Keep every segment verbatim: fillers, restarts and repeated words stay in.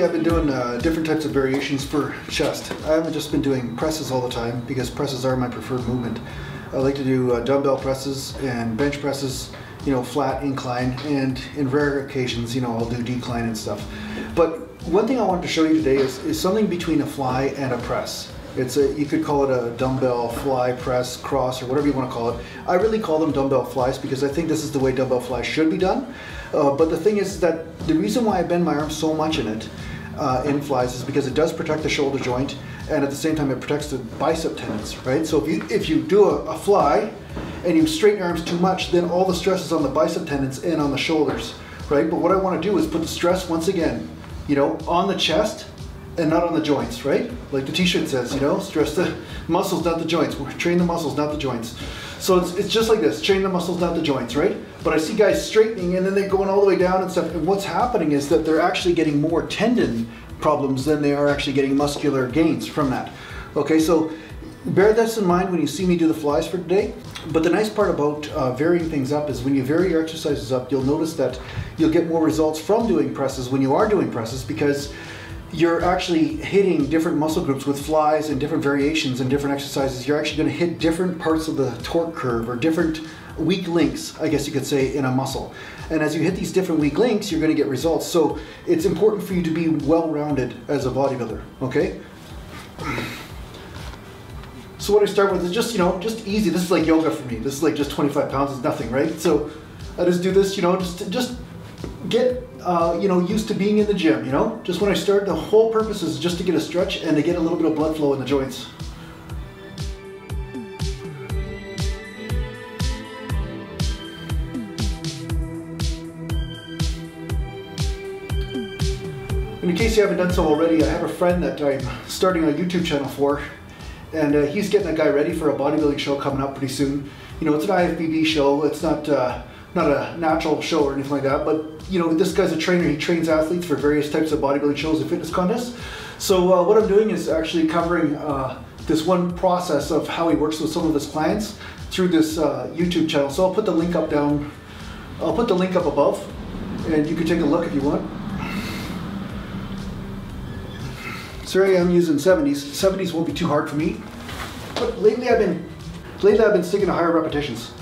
lately I've been doing uh, different types of variations for chest. I haven't just been doing presses all the time because presses are my preferred movement. I like to do uh, dumbbell presses and bench presses, you know, flat, incline, and in rare occasions, you know, I'll do decline and stuff. But one thing I wanted to show you today is, is something between a fly and a press. It's a, you could call it a dumbbell fly, press, cross, or whatever you want to call it. I really call them dumbbell flies because I think this is the way dumbbell flies should be done. Uh, but the thing is that the reason why I bend my arm so much in it, uh, in flies, is because it does protect the shoulder joint, and at the same time it protects the bicep tendons, right? So if you, if you do a, a fly and you straighten your arms too much, then all the stress is on the bicep tendons and on the shoulders, right? But what I want to do is put the stress, once again, you know, on the chest, and not on the joints, right? Like the t-shirt says, you know, stress the muscles, not the joints. Train the muscles, not the joints. So it's, it's just like this, train the muscles, not the joints, right? But I see guys straightening and then they're going all the way down and stuff, and what's happening is that they're actually getting more tendon problems than they are actually getting muscular gains from that. Okay, so bear this in mind when you see me do the flies for today. But the nice part about uh, varying things up is when you vary your exercises up, you'll notice that you'll get more results from doing presses when you are doing presses, because you're actually hitting different muscle groups with flies and different variations and different exercises. You're actually gonna hit different parts of the torque curve, or different weak links, I guess you could say, in a muscle. And as you hit these different weak links, you're gonna get results. So it's important for you to be well-rounded as a bodybuilder, okay? So what I start with is just, you know, just easy. This is like yoga for me. This is like just twenty-five pounds, it's nothing, right? So I just do this, you know, just, just get, Uh, you know, used to being in the gym, you know? Just when I start, the whole purpose is just to get a stretch and to get a little bit of blood flow in the joints. And in case you haven't done so already, I have a friend that I'm starting a YouTube channel for, and uh, he's getting a guy ready for a bodybuilding show coming up pretty soon. You know, it's an I F B B show, it's not, uh, not a natural show or anything like that, but you know, this guy's a trainer. He trains athletes for various types of bodybuilding shows and fitness contests. So uh, what I'm doing is actually covering uh, this one process of how he works with some of his clients through this uh, YouTube channel. So I'll put the link up down, I'll put the link up above, and you can take a look if you want. Sorry, I'm using seventies. seventies won't be too hard for me, but lately I've been, lately I've been sticking to higher repetitions.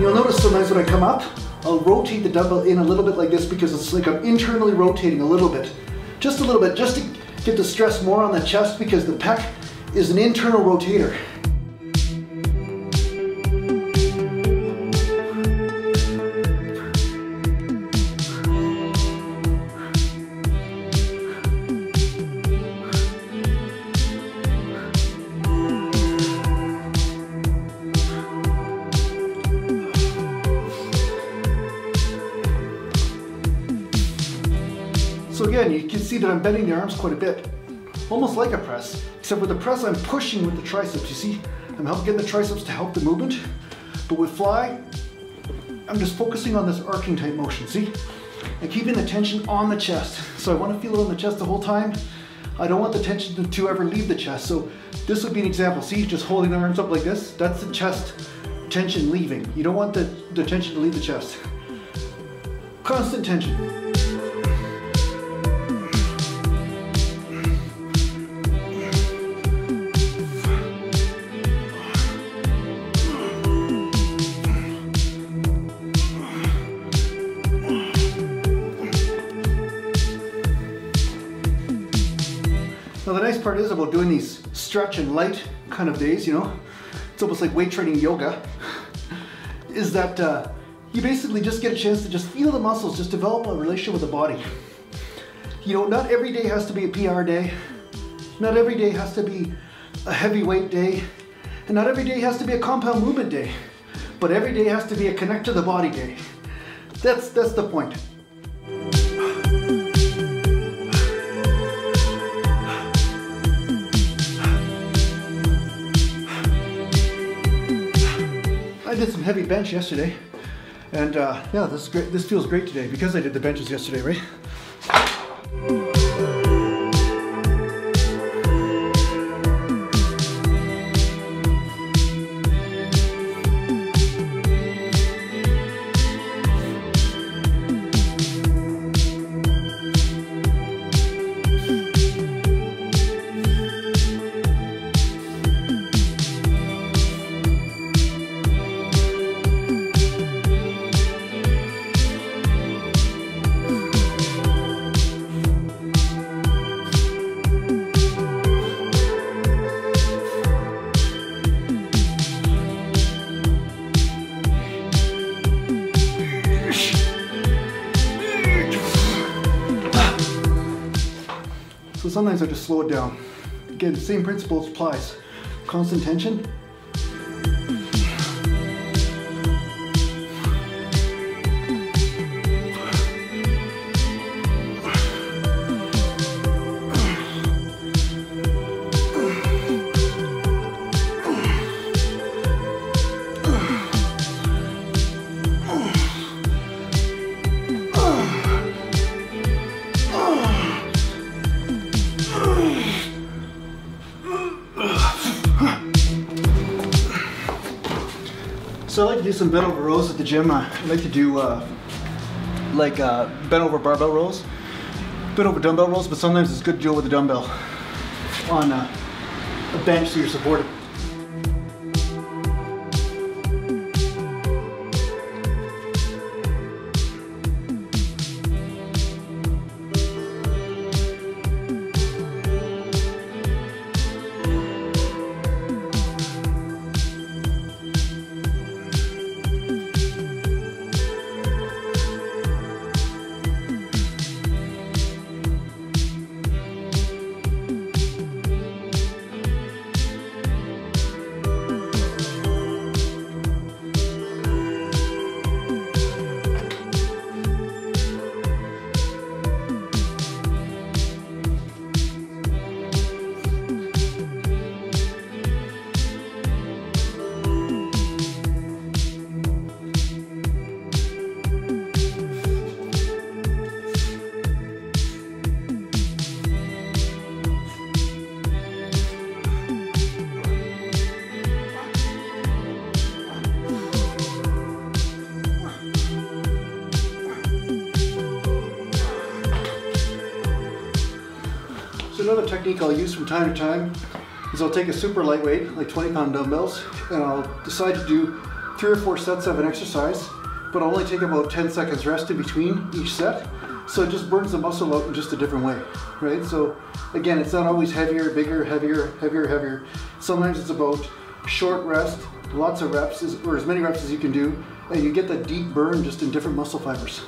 You'll notice sometimes when I come up, I'll rotate the dumbbell in a little bit like this, because it's like I'm internally rotating a little bit. Just a little bit, just to get the stress more on the chest, because the pec is an internal rotator. So again, you can see that I'm bending the arms quite a bit, almost like a press, except with the press I'm pushing with the triceps. You see, I'm helping get the triceps to help the movement, but with fly, I'm just focusing on this arcing type motion, see? And keeping the tension on the chest. So I want to feel it on the chest the whole time. I don't want the tension to, to ever leave the chest. So this would be an example, see, just holding the arms up like this, that's the chest tension leaving. You don't want the, the tension to leave the chest. Constant tension. Now the nice part is about doing these stretch and light kind of days, you know, it's almost like weight training yoga, is that uh, you basically just get a chance to just feel the muscles, just develop a relationship with the body. You know, not every day has to be a P R day, not every day has to be a heavyweight day, and not every day has to be a compound movement day, but every day has to be a connect to the body day. That's, that's the point. I did some heavy bench yesterday, and uh, yeah, this is great. This feels great today because I did the benches yesterday, right? So sometimes I just slow it down. Again, same principles applies. Constant tension. So I like to do some bent over rows at the gym. I like to do uh, like uh, bent over barbell rows, bent over dumbbell rows, but sometimes it's good to do it with a dumbbell on uh, a bench so you're supported. Another technique I'll use from time to time is I'll take a super lightweight, like twenty pound dumbbells, and I'll decide to do three or four sets of an exercise, but I'll only take about ten seconds rest in between each set, so it just burns the muscle out in just a different way, right? So again, it's not always heavier, bigger, heavier, heavier, heavier. Sometimes it's about short rest, lots of reps, or as many reps as you can do, and you get that deep burn just in different muscle fibers.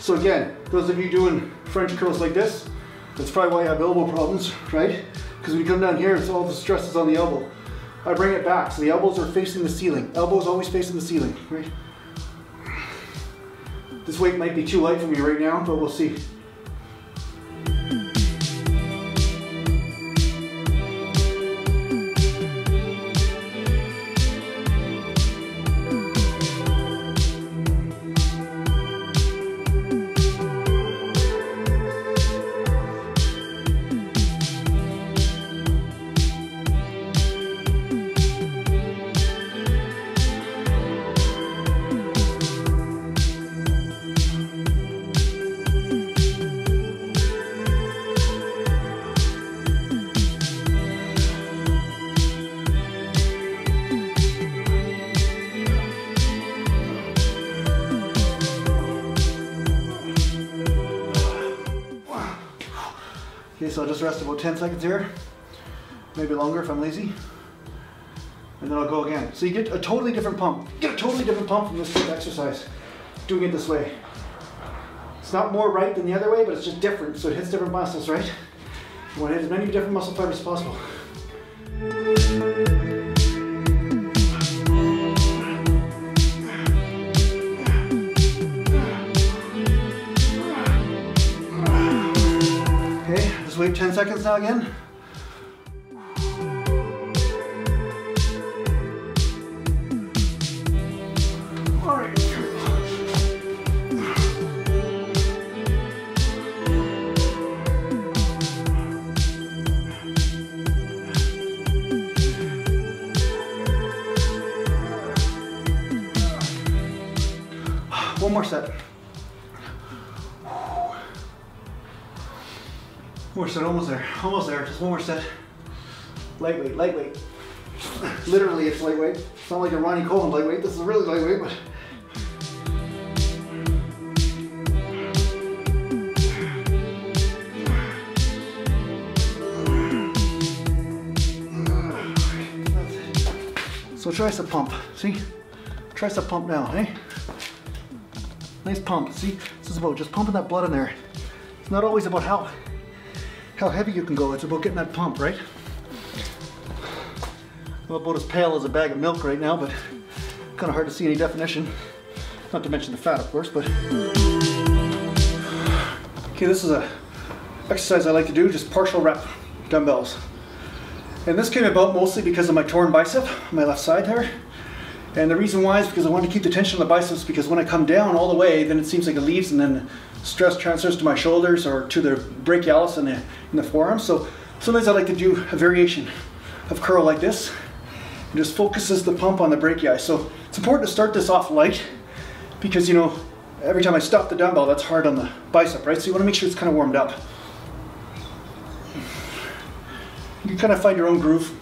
So again, those of you doing French curls like this, that's probably why you have elbow problems, right? Because when you come down here, it's all the stress is on the elbow. I bring it back, so the elbows are facing the ceiling. Elbows always facing the ceiling, right? This weight might be too light for me right now, but we'll see. Okay, so I'll just rest about ten seconds here, maybe longer if I'm lazy, and then I'll go again. So you get a totally different pump. You get a totally different pump from this exercise, doing it this way. It's not more right than the other way, but it's just different, so it hits different muscles, right? You want to hit as many different muscle fibers as possible. Wait ten seconds now again. One more set. One more set, almost there, almost there, just one more set. Lightweight, lightweight. Literally it's lightweight. It's not like a Ronnie Coleman lightweight, this is really lightweight, but. That's it. So tricep pump, see? Tricep pump now, eh? Nice pump, see? This is about just pumping that blood in there. It's not always about how, how heavy you can go, it's about getting that pump, right? I'm about as pale as a bag of milk right now, but kind of hard to see any definition. Not to mention the fat, of course, but. Okay, this is a exercise I like to do, just partial rep dumbbells. And this came about mostly because of my torn bicep, my left side there. And the reason why is because I wanted to keep the tension on the biceps, because when I come down all the way, then it seems like it leaves, and then stress transfers to my shoulders or to the brachialis and the, the forearm. So sometimes I like to do a variation of curl like this. It just focuses the pump on the brachii. So it's important to start this off light, because, you know, every time I stop the dumbbell, that's hard on the bicep, right? So you want to make sure it's kind of warmed up. You kind of find your own groove.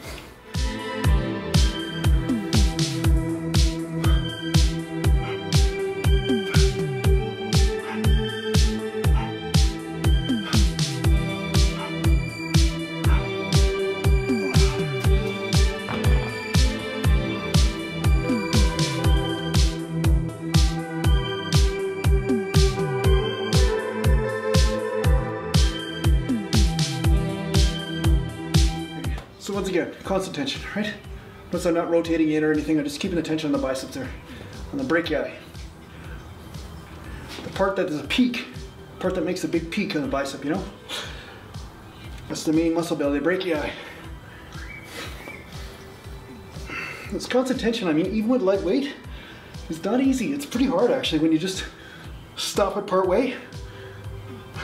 So once again, constant tension, right? Notice I'm not rotating in or anything, I'm just keeping the tension on the biceps there, on the brachii. The part that is a peak, the part that makes a big peak on the bicep, you know? That's the main muscle belly, the brachii. It's constant tension, I mean, even with lightweight, it's not easy. It's pretty hard, actually, when you just stop it part way.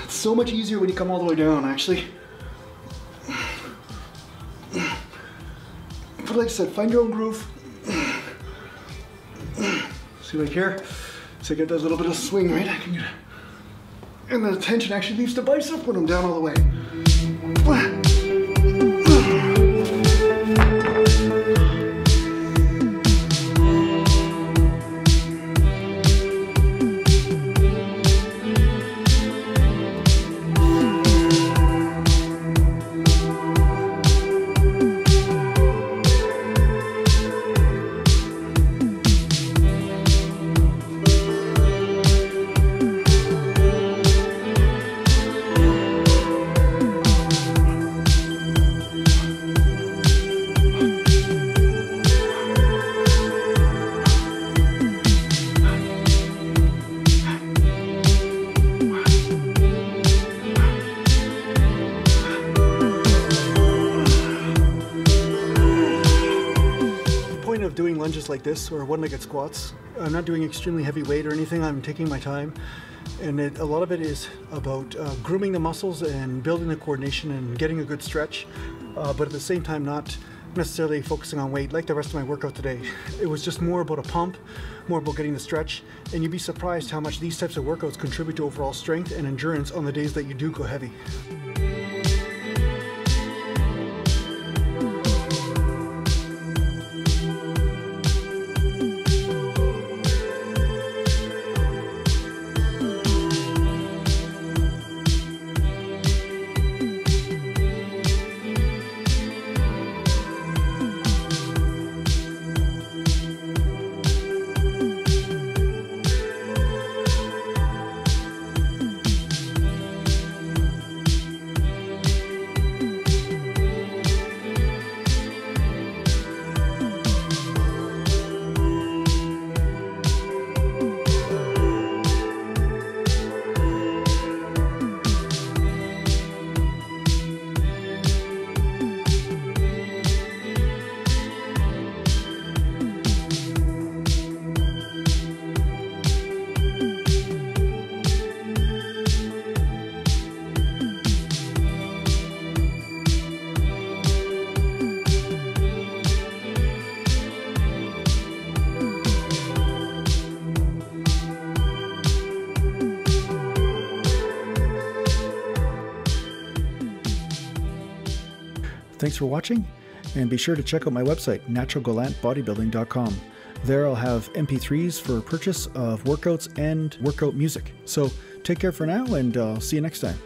It's so much easier when you come all the way down, actually. But like I said, find your own groove. See, right here, so I get that little bit of swing, right? I can get it. And the tension actually leaves the bicep when I'm down all the way. Doing lunges like this or one-legged squats. I'm not doing extremely heavy weight or anything. I'm taking my time, and it, a lot of it is about uh, grooming the muscles and building the coordination and getting a good stretch, uh, but at the same time not necessarily focusing on weight like the rest of my workout today. It was just more about a pump, more about getting the stretch, and you'd be surprised how much these types of workouts contribute to overall strength and endurance on the days that you do go heavy. Thanks for watching, and be sure to check out my website, natural gallant bodybuilding dot com. There I'll have M P threes for purchase of workouts and workout music. So take care for now, and I'll see you next time.